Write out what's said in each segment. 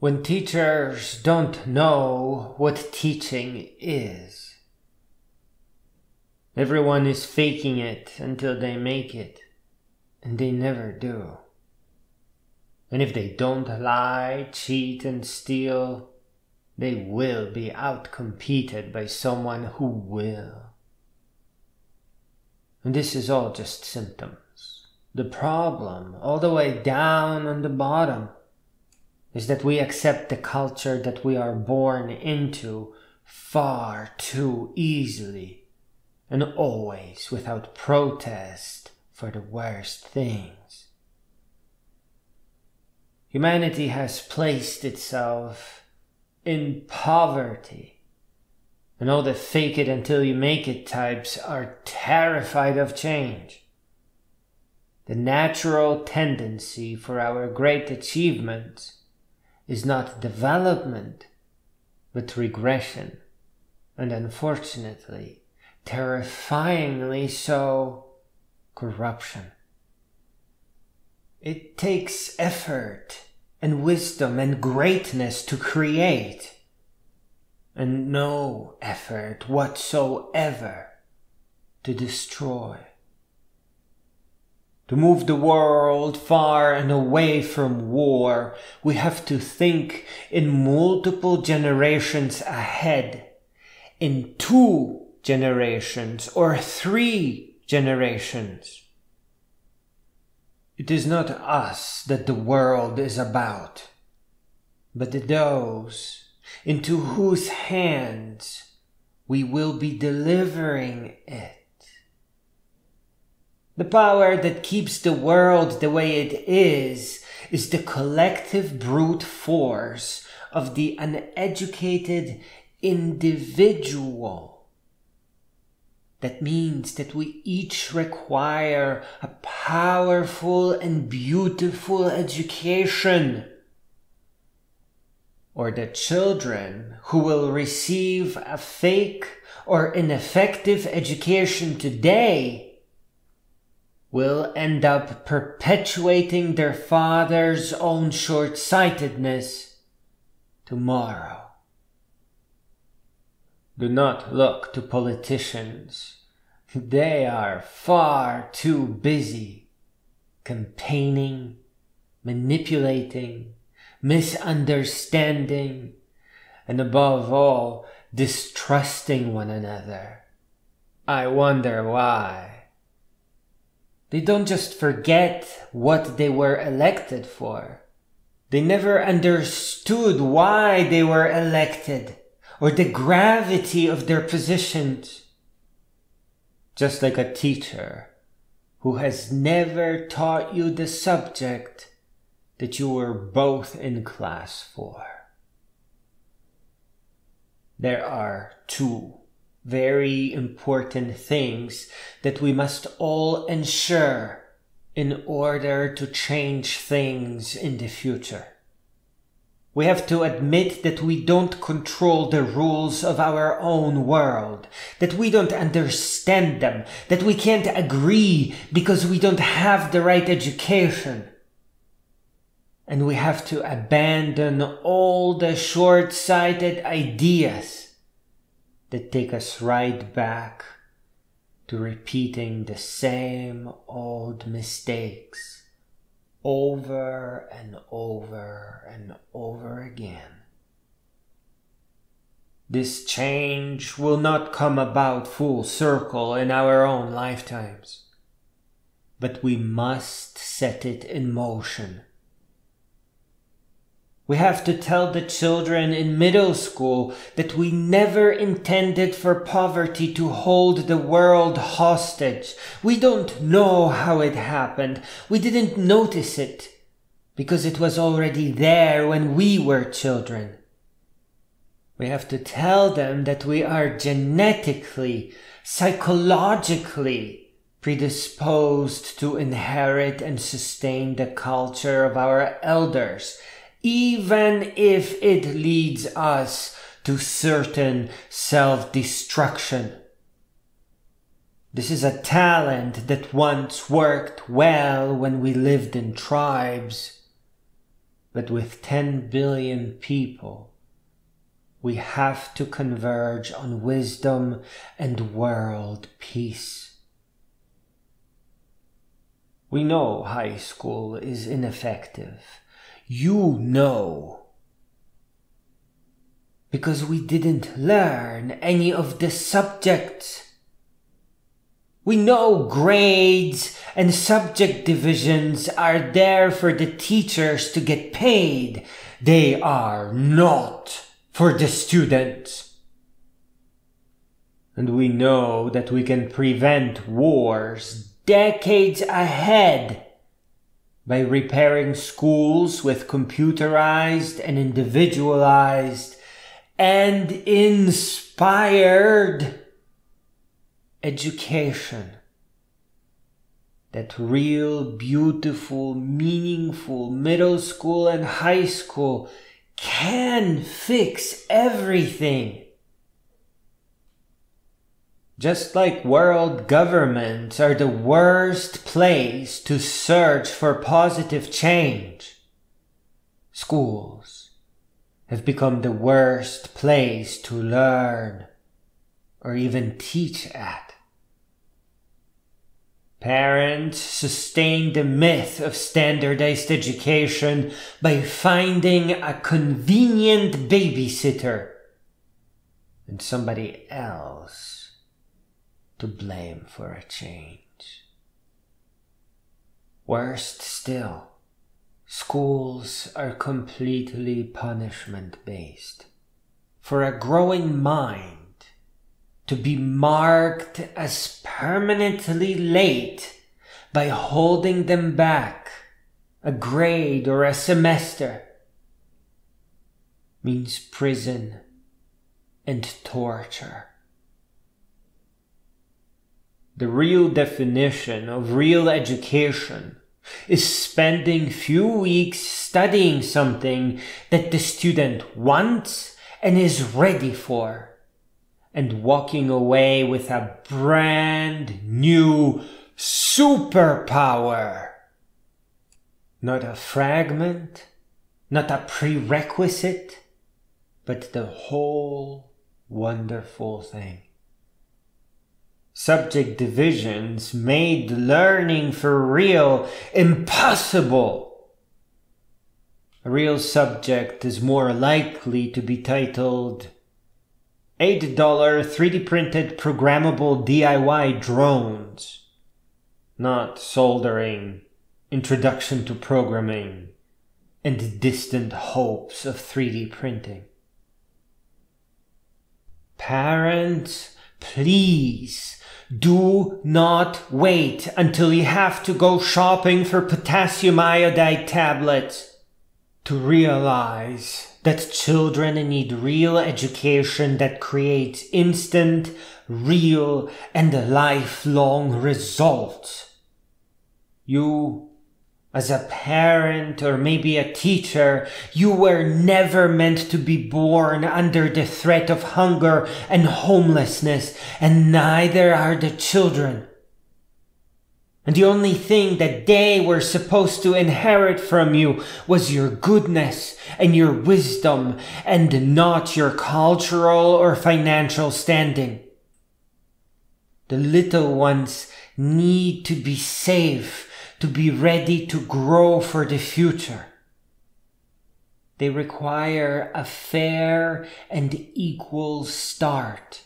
when teachers don't know what teaching is. Everyone is faking it until they make it, and they never do. And if they don't lie, cheat, and steal, they will be outcompeted by someone who will. And this is all just symptoms. The problem, all the way down on the bottom, is that we accept the culture that we are born into far too easily, and always without protest for the worst things. Humanity has placed itself in poverty, and all the fake it until you make it types are terrified of change. The natural tendency for our great achievements is not development, but regression, and unfortunately, terrifyingly so, corruption. It takes effort and wisdom and greatness to create, and no effort whatsoever to destroy. To move the world far and away from war, we have to think in multiple generations ahead, in 2 generations or 3 generations. It is not us that the world is about, but those into whose hands we will be delivering it. The power that keeps the world the way it is the collective brute force of the uneducated individual. That means that we each require a powerful and beautiful education, or the children who will receive a fake or ineffective education today will end up perpetuating their father's own short-sightedness tomorrow. Do not look to politicians. They are far too busy campaigning, manipulating, misunderstanding, and above all, distrusting one another. I wonder why. They don't just forget what they were elected for. They never understood why they were elected or the gravity of their positions. Just like a teacher who has never taught you the subject that you were both in class for. There are 2 very important things that we must all ensure in order to change things in the future. We have to admit that we don't control the rules of our own world, that we don't understand them, that we can't agree because we don't have the right education. And we have to abandon all the short-sighted ideas that take us right back to repeating the same old mistakes over and over and over again. This change will not come about full circle in our own lifetimes, but we must set it in motion. We have to tell the children in middle school that we never intended for poverty to hold the world hostage. We don't know how it happened. We didn't notice it because it was already there when we were children. We have to tell them that we are genetically, psychologically predisposed to inherit and sustain the culture of our elders, even if it leads us to certain self-destruction. This is a talent that once worked well when we lived in tribes, But with 10 billion people, we have to converge on wisdom and world peace. We know high school is ineffective. You know. Because we didn't learn any of the subjects. We know grades and subject divisions are there for the teachers to get paid. They are not for the students. And we know that we can prevent wars decades ahead by repairing schools with computerized and individualized and inspired education, that real, beautiful, meaningful middle school and high school can fix everything. Just like world governments are the worst place to search for positive change, schools have become the worst place to learn or even teach at. Parents sustain the myth of standardized education by finding a convenient babysitter and somebody else to blame for a change. Worse still, schools are completely punishment-based for a growing mind to be marked as permanently late by holding them back a grade or a semester means prison and torture. The real definition of real education is spending few weeks studying something that the student wants and is ready for, and walking away with a brand new superpower. Not a fragment, not a prerequisite, but the whole wonderful thing. Subject divisions made learning for real impossible. A real subject is more likely to be titled $8 3D printed programmable DIY drones, not soldering, introduction to programming, and distant hopes of 3D printing. Parents, please do not wait until you have to go shopping for potassium iodide tablets to realize that children need real education that creates instant, real, and lifelong results. You, as a parent or maybe a teacher, you were never meant to be born under the threat of hunger and homelessness, and neither are the children. And the only thing that they were supposed to inherit from you was your goodness and your wisdom, and not your cultural or financial standing. The little ones need to be safe, to be ready to grow for the future. They require a fair and equal start,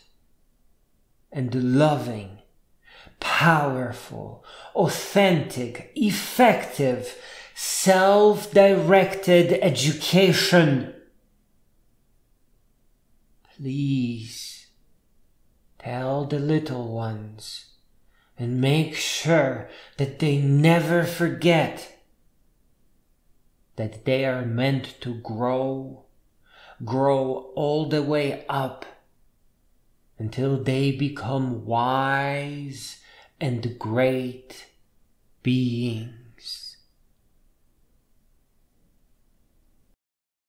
and loving, powerful, authentic, effective, self-directed education. Please tell the little ones and make sure that they never forget that they are meant to grow all the way up until they become wise and great being.